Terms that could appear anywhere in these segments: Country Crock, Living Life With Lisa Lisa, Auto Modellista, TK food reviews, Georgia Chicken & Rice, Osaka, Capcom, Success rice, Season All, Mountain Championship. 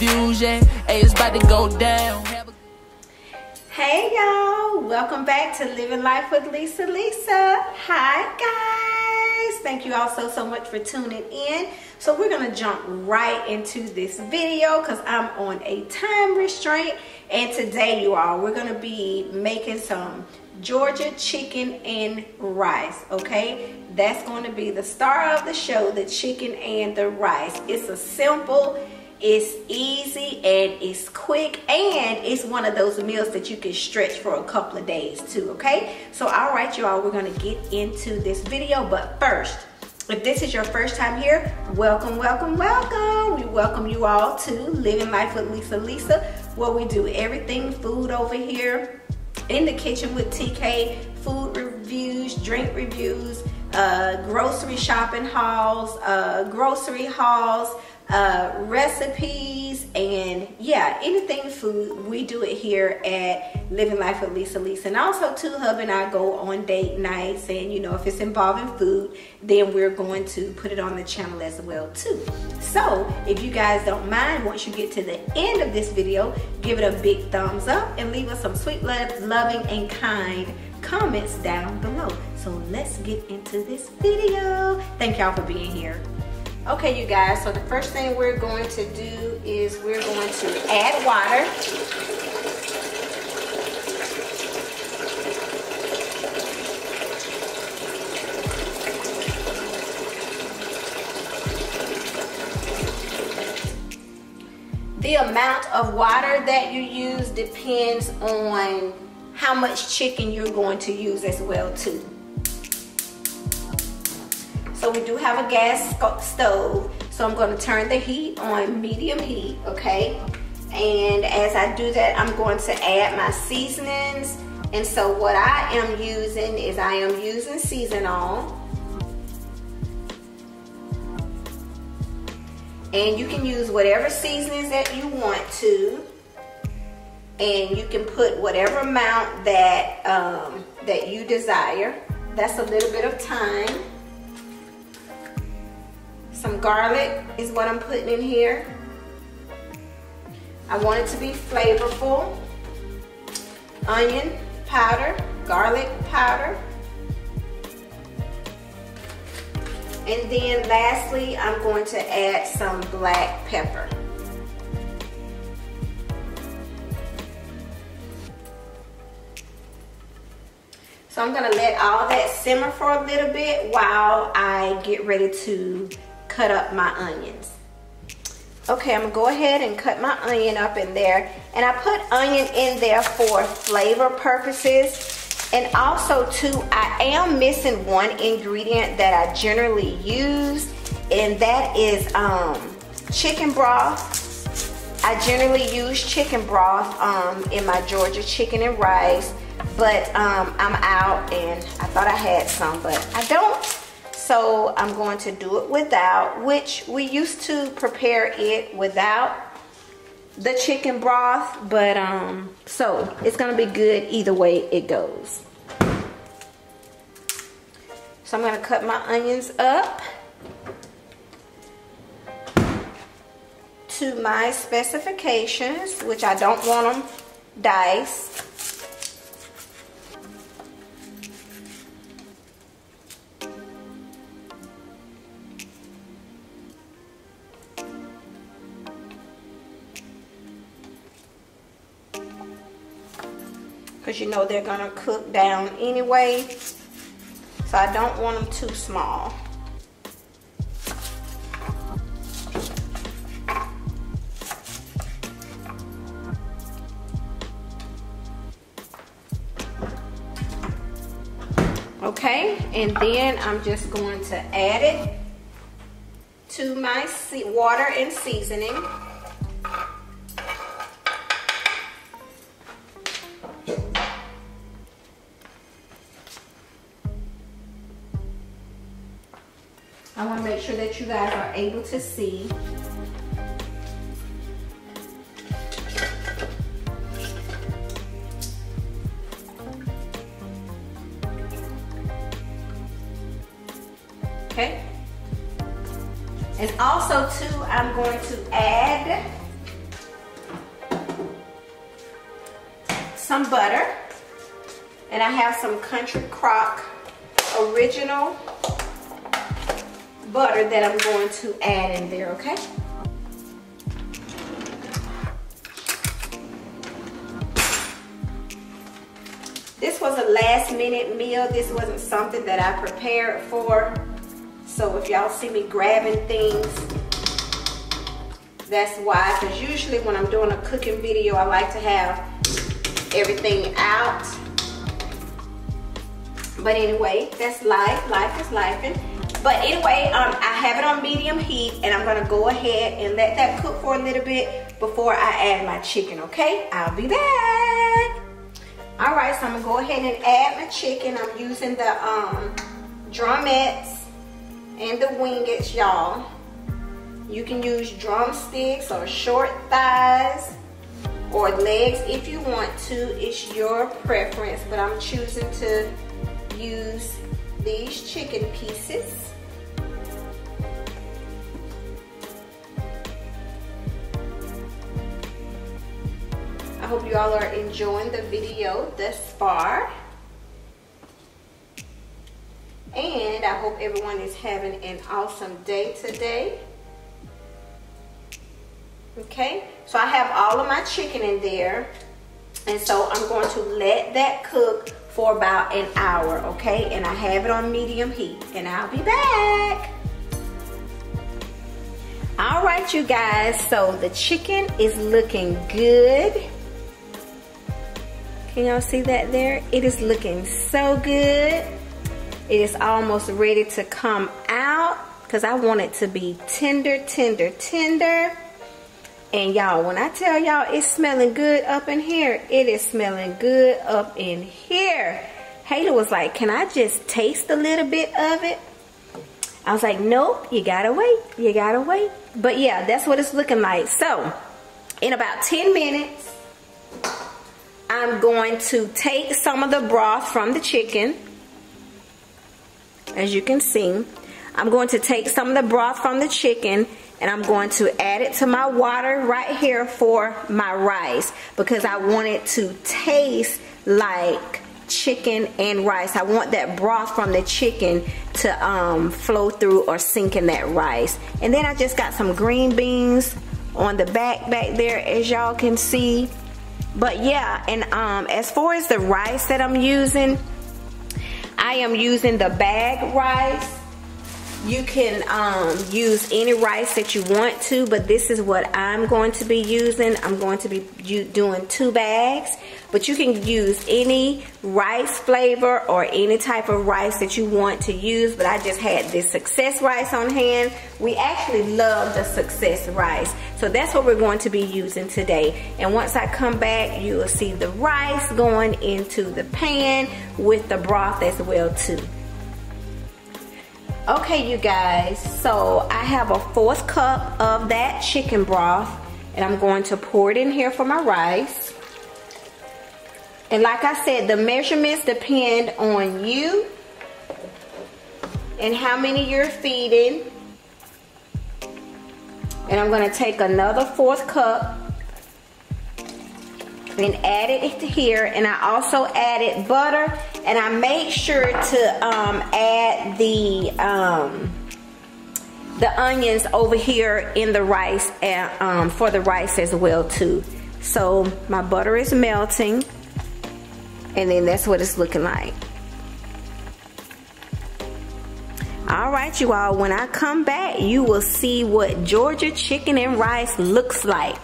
reviews, yeah. Hey, it's about to go down. Hey y'all, welcome back to Living Life with Lisa Lisa. Hi guys, thank you all so much for tuning in. So we're gonna jump right into this video because I'm on a time restraint, and today you all, we're gonna be making some Georgia chicken and rice. Okay, that's going to be the star of the show, the chicken and the rice. It's a simple, it's easy, and it's quick, and it's one of those meals that you can stretch for a couple of days too. Okay, so all right y'all, we're going to get into this video, but first, if this is your first time here, welcome. We welcome you all to Living Life with Lisa Lisa, where we do everything food over here in the kitchen with TK food reviews, drink reviews, grocery shopping hauls, recipes, and yeah, anything food, we do it here at Living Life with Lisa Lisa. And also too, Hub and I go on date nights, and you know, if it's involving food, then we're going to put it on the channel as well too. So if you guys don't mind, once you get to the end of this video, give it a big thumbs up and leave us some sweet, loving, and kind comments down below. So let's get into this video. Thank y'all for being here. Okay you guys, so the first thing we're going to do is we're going to add water. The amount of water that you use depends on how much chicken you're going to use as well too. So we do have a gas stove, so I'm going to turn the heat on medium heat, okay? And as I do that, I'm going to add my seasonings. And so what I am using is I am using Season All. And you can use whatever seasonings that you want to. And you can put whatever amount that, that you desire. That's a little bit of thyme. Some garlic is what I'm putting in here. I want it to be flavorful. Onion powder, garlic powder. And then lastly, I'm going to add some black pepper. So I'm gonna let all that simmer for a little bit while I get ready to cut up my onions. Okay, I'm gonna go ahead and cut my onion up in there, and I put onion in there for flavor purposes, and also too, I am missing one ingredient that I generally use, and that is chicken broth. I generally use chicken broth in my Georgia chicken and rice, but I'm out and I thought I had some, but I don't. So I'm going to do it without, which we used to prepare it without the chicken broth, but so it's gonna be good either way it goes. So I'm gonna cut my onions up to my specifications, which I don't want them diced. Because you know they're gonna cook down anyway, so I don't want them too small. Okay, and then I'm just going to add it to my water and seasoning. I want to make sure that you guys are able to see. Okay. And also too, I'm going to add some butter, and I have some Country Crock original butter that I'm going to add in there, okay? This was a last minute meal. This wasn't something that I prepared for. So if y'all see me grabbing things, that's why. Because usually when I'm doing a cooking video, I like to have everything out. But anyway, that's life. Life is lifing. But anyway, I have it on medium heat, and I'm going to go ahead and let that cook for a little bit before I add my chicken, okay? I'll be back. All right, so I'm going to go ahead and add my chicken. I'm using the drumettes and the wingets, y'all. You can use drumsticks or short thighs or legs if you want to. It's your preference, but I'm choosing to use these chicken pieces. I hope you all are enjoying the video thus far. And I hope everyone is having an awesome day today. Okay, so I have all of my chicken in there. And so I'm going to let that cook for about an hour, okay? And I have it on medium heat, and I'll be back. All right, you guys, so the chicken is looking good. Can y'all see that there? It is looking so good. It is almost ready to come out because I want it to be tender, tender, tender. And y'all, when I tell y'all it's smelling good up in here, it is smelling good up in here. Hayla was like, can I just taste a little bit of it? I was like, nope, you gotta wait. You gotta wait. But yeah, that's what it's looking like. So, in about 10 minutes, I'm going to take some of the broth from the chicken. As you can see, I'm going to take some of the broth from the chicken, and I'm going to add it to my water right here for my rice, because I want it to taste like chicken and rice. I want that broth from the chicken to flow through or sink in that rice. And then I just got some green beans on the back there, as y'all can see. But yeah, and as far as the rice that I'm using, I am using the bag rice. You can use any rice that you want to, but this is what I'm going to be using. I'm going to be doing 2 bags, but you can use any rice flavor or any type of rice that you want to use. But I just had this Success rice on hand. We actually love the Success rice. So that's what we're going to be using today. And once I come back, you will see the rice going into the pan with the broth as well too. Okay, you guys, so I have a 1/4 cup of that chicken broth, and I'm going to pour it in here for my rice. And like I said, the measurements depend on you and how many you're feeding. And I'm gonna take another 4th cup and add it to here. And I also added butter, and I made sure to add the onions over here in the rice and, for the rice as well too. So my butter is melting, and then that's what it's looking like. All right, you all, when I come back, you will see what Georgia chicken and rice looks like.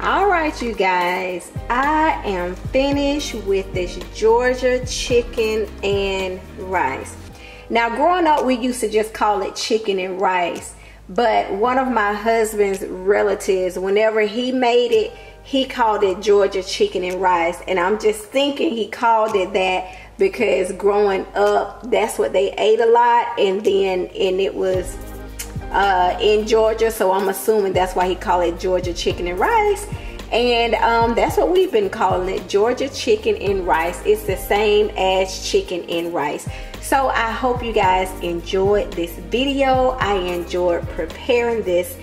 Alright, you guys, I am finished with this Georgia chicken and rice. Now, growing up, we used to just call it chicken and rice, but one of my husband's relatives, whenever he made it, he called it Georgia chicken and rice, and I'm just thinking he called it that because growing up, that's what they ate a lot, and it was in Georgia, so I'm assuming that's why he called it Georgia chicken and rice. And that's what we've been calling it, Georgia chicken and rice. It's the same as chicken and rice. So I hope you guys enjoyed this video. I enjoyed preparing this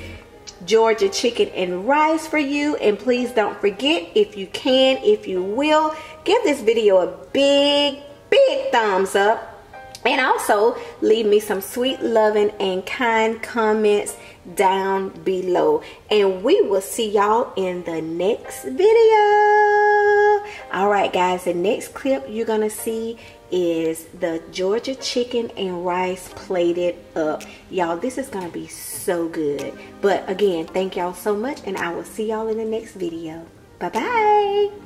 Georgia chicken and rice for you, and please don't forget, if you can, if you will, give this video a big thumbs up, and also leave me some sweet loving and kind comments down below, and we will see y'all in the next video. Alright guys, the next clip you're gonna see is the Georgia chicken and rice plated up. Y'all, this is gonna be so good. But again, thank y'all so much, and I will see y'all in the next video. Bye bye.